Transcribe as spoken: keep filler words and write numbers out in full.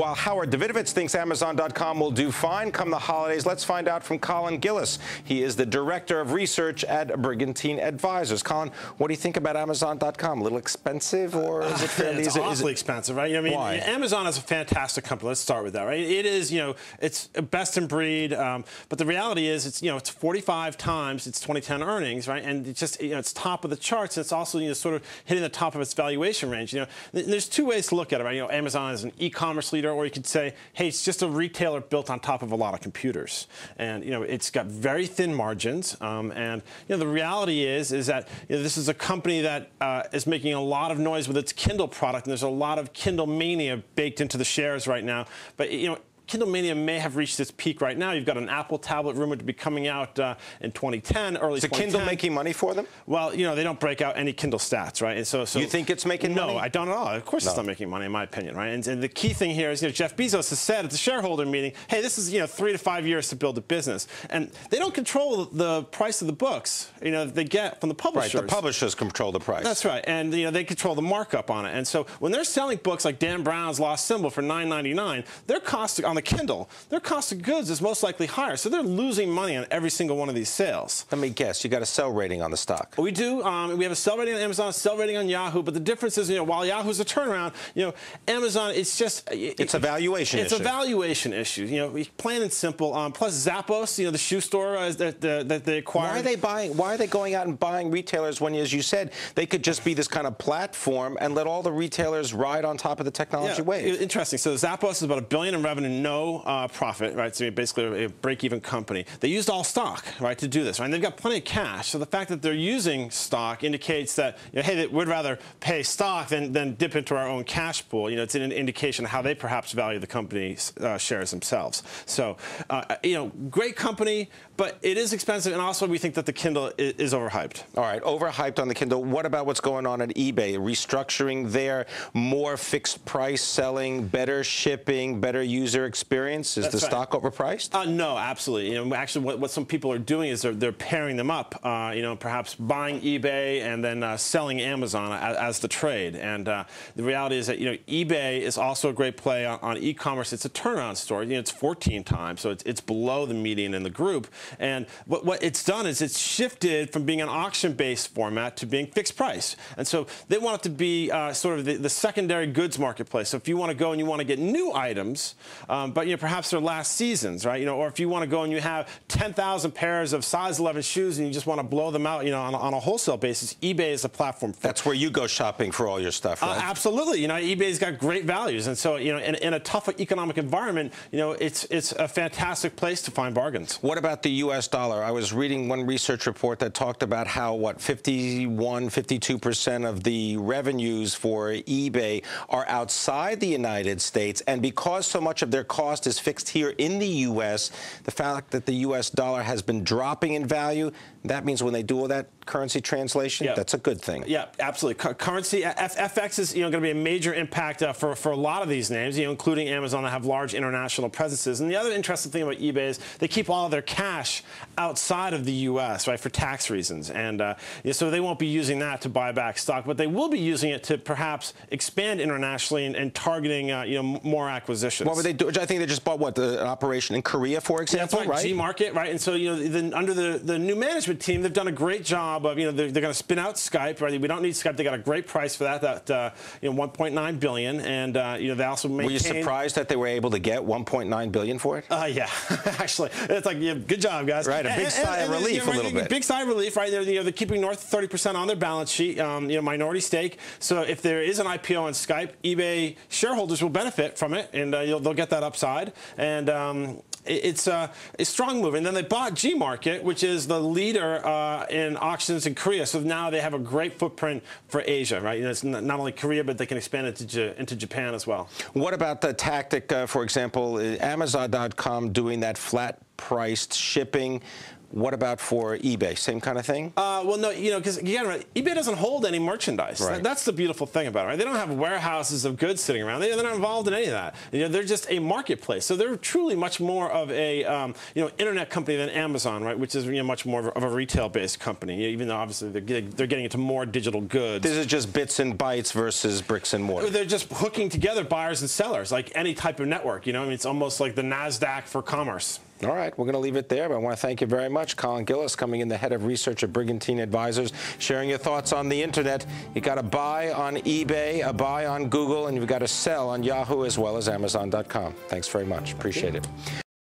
While Howard Davidovitz thinks Amazon dot com will do fine come the holidays, let's find out from Colin Gillis. He is the Director of Research at Brigantine Advisors. Colin, what do you think about Amazon dot com? A little expensive, or is it fairly? It's awfully expensive, right? I mean, why? Amazon is a fantastic company. Let's start with that, right? It is, you know, it's best in breed, um, but the reality is it's, you know, it's forty-five times its twenty ten earnings, right? And it's just, you know, it's top of the charts, and it's also, you know, sort of hitting the top of its valuation range. You know, there's two ways to look at it, right? You know, Amazon is an e-commerce leader, or you could say, hey, it's just a retailer built on top of a lot of computers. And, you know, it's got very thin margins. Um, and, you know, the reality is, is that, you know, this is a company that uh, is making a lot of noise with its Kindle product. And there's a lot of Kindle mania baked into the shares right now. But, you know, Kindle mania may have reached its peak right now. You've got an Apple tablet rumored to be coming out uh, in twenty ten, early twenty ten. Is Kindle making money for them? Well, you know, they don't break out any Kindle stats, right? And so, so you think it's making no, money? No, I don't at all. Of course no. It's not making money, in my opinion, right? And, and the key thing here is, you know, Jeff Bezos has said at the shareholder meeting, hey, this is, you know, three to five years to build a business. And they don't control the price of the books, you know, they get from the publishers. Right, the publishers control the price. That's right. And, you know, they control the markup on it. And so when they're selling books like Dan Brown's Lost Symbol for nine ninety-nine, their cost on the Kindle, their cost of goods is most likely higher, so they're losing money on every single one of these sales. Let me guess, you got a sell rating on the stock. We do. Um, we have a sell rating on Amazon, a sell rating on Yahoo, but the difference is, you know, while Yahoo's a turnaround, you know, Amazon, it's just it, it's a valuation it's issue. It's a valuation issue. You know, plain and simple. Um, plus Zappos, you know, the shoe store uh, that, the, that they acquired. Why are they buying? Why are they going out and buying retailers when, as you said, they could just be this kind of platform and let all the retailers ride on top of the technology yeah, wave? Interesting. So Zappos is about a billion in revenue. No uh, profit, right? So basically a break-even company. They used all stock, right, to do this, right? And they've got plenty of cash. So the fact that they're using stock indicates that, you know, hey, they would rather pay stock than, than dip into our own cash pool. You know, it's an indication of how they perhaps value the company's uh, shares themselves. So, uh, you know, great company, but it is expensive. And also we think that the Kindle is, is overhyped. All right, overhyped on the Kindle. What about what's going on at eBay? Restructuring there, more fixed price selling, better shipping, better user experience? Is That's the right. stock overpriced? Uh, no, absolutely. You know, actually, what, what some people are doing is they're, they're pairing them up, uh, you know, perhaps buying eBay and then uh, selling Amazon as, as the trade. And uh, the reality is that, you know, eBay is also a great play on, on e-commerce. It's a turnaround story. You know, it's fourteen times, so it's, it's below the median in the group. And what, what it's done is it's shifted from being an auction-based format to being fixed price. And so they want it to be uh, sort of the, the secondary goods marketplace. So if you want to go and you want to get new items, Um, but, you know, perhaps their last seasons, right? You know, or if you want to go and you have ten thousand pairs of size eleven shoes and you just want to blow them out, you know, on, on a wholesale basis, eBay is a platform. For That's where you go shopping for all your stuff, right? Uh, absolutely. You know, eBay's got great values. And so, you know, in, in a tough economic environment, you know, it's, it's a fantastic place to find bargains. What about the U S dollar? I was reading one research report that talked about how, what, fifty-one, fifty-two percent of the revenues for eBay are outside the United States. And because so much of their cost is fixed here in the U S, the fact that the U S dollar has been dropping in value, that means when they do all that currency translation, yeah. that's a good thing. Yeah, absolutely. C currency, F FX is, you know, going to be a major impact uh, for, for a lot of these names, you know, including Amazon that have large international presences. And the other interesting thing about eBay is they keep all of their cash outside of the U S, right, for tax reasons. And uh, you know, so they won't be using that to buy back stock, but they will be using it to perhaps expand internationally and, and targeting, uh, you know, more acquisitions. What were they doing? I think they just bought, what, the, an operation in Korea, for example, yeah, that's right? right? G-Market, right? And so, you know, the, under the, the new management team, they've done a great job of, you know, they're, they're going to spin out Skype, right? We don't need Skype. They got a great price for that, that uh, you know, one point nine billion dollars, and uh, you know, they also maintain. Were you surprised that they were able to get one point nine billion dollars for it? Uh, yeah, actually, it's like, yeah, good job, guys. Right, a big and, sigh and, of and, relief, you know, a little big, bit. Big sigh of relief, right? They're, you know, they're keeping north of thirty percent on their balance sheet, um, you know, minority stake. So if there is an I P O on Skype, eBay shareholders will benefit from it, and uh, you'll, they'll get that upside. And um, it, it's uh, a strong move. And then they bought G-Market, which is the leader Uh, in auctions in Korea, so now they have a great footprint for Asia, right? You know, it's not only Korea, but they can expand it to, into Japan as well. What about the tactic, uh, for example, Amazon dot com doing that flat-priced shipping? What about for eBay? Same kind of thing? Uh, well, no, you know, because again, right, eBay doesn't hold any merchandise. Right. That, that's the beautiful thing about it, right? They don't have warehouses of goods sitting around. They, they're not involved in any of that. You know, they're just a marketplace. So they're truly much more of a, um, you know, internet company than Amazon, right? Which is you know, much more of a, a retail-based company. You know, even though obviously they're getting, they're getting into more digital goods. This is just bits and bytes versus bricks and mortar. They're just hooking together buyers and sellers, like any type of network. You know, I mean, it's almost like the Nasdaq for commerce. All right, we're going to leave it there, but I want to thank you very much. Colin Gillis, coming in, the head of research at Brigantine Advisors, sharing your thoughts on the internet. You've got to buy on eBay, a buy on Google, and you've got to sell on Yahoo as well as Amazon dot com. Thanks very much. Appreciate it.